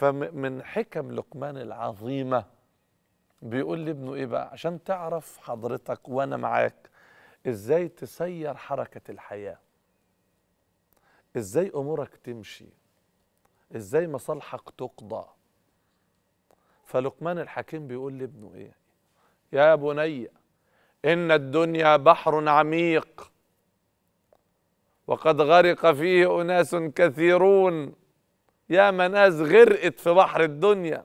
فمن حكم لقمان العظيمة بيقول لابنه إيه بقى؟ عشان تعرف حضرتك وأنا معاك إزاي تسير حركة الحياة، إزاي أمورك تمشي، إزاي مصالحك تقضى. فلقمان الحكيم بيقول لابنه إيه؟ يا بني إن الدنيا بحر عميق وقد غرق فيه أناس كثيرون. يا ناس غرقت في بحر الدنيا.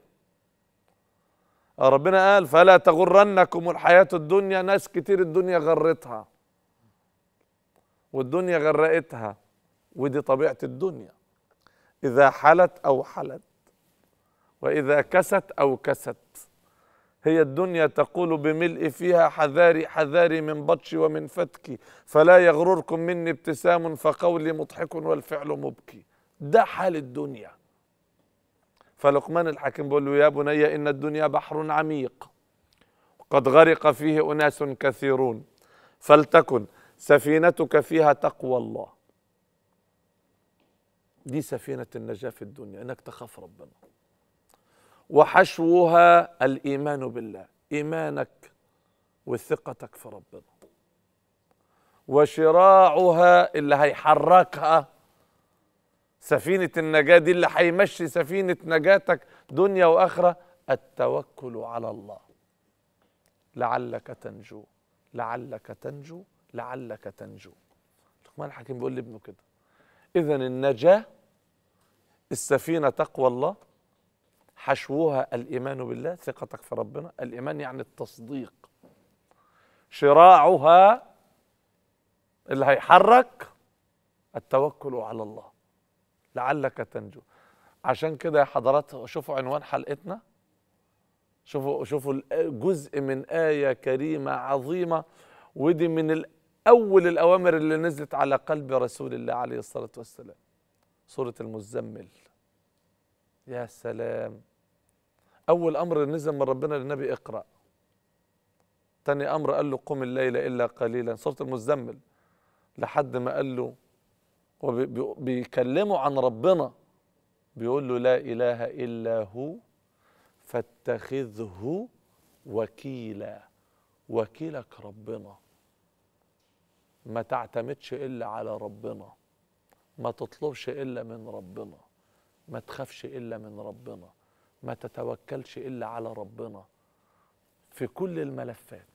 ربنا قال فلا تغرنكم الحياة الدنيا. ناس كتير الدنيا غرتها والدنيا غرقتها، ودي طبيعة الدنيا، إذا حلت أو حلت وإذا كست أو كست. هي الدنيا تقول بملء فيها حذاري حذاري من بطشي ومن فتكي، فلا يغرركم مني ابتسام فقولي مضحك والفعل مبكي. ده حال الدنيا. فلقمان الحكيم بيقول له يا بني إن الدنيا بحر عميق قد غرق فيه أناس كثيرون، فلتكن سفينتك فيها تقوى الله. دي سفينة النجاة في الدنيا، إنك تخاف ربنا، وحشوها الإيمان بالله، إيمانك وثقتك في ربنا، وشراعها اللي هيحركها سفينة النجاة دي اللي هيمشي سفينة نجاتك دنيا وآخرة، التوكل على الله. لعلك تنجو لعلك تنجو لعلك تنجو. لقمان الحكيم بيقول لابنه كده. إذن النجاة السفينة تقوى الله، حشوها الإيمان بالله، ثقتك في ربنا، الإيمان يعني التصديق، شراعها اللي هيحرك التوكل على الله، لعلك تنجو. عشان كده يا حضرات شوفوا عنوان حلقتنا، شوفوا جزء من آية كريمة عظيمة، ودي من أول الأوامر اللي نزلت على قلب رسول الله عليه الصلاة والسلام، سورة المزمل. يا سلام، أول أمر نزل من ربنا للنبي اقرأ، تاني أمر قال له قم الليل إلا قليلا، سورة المزمل، لحد ما قال له وبيكلموا عن ربنا بيقول له لا إله إلا هو فاتخذه وكيلا. وكيلك ربنا، ما تعتمدش إلا على ربنا، ما تطلبش إلا من ربنا، ما تخافش إلا من ربنا، ما تتوكلش إلا على ربنا في كل الملفات.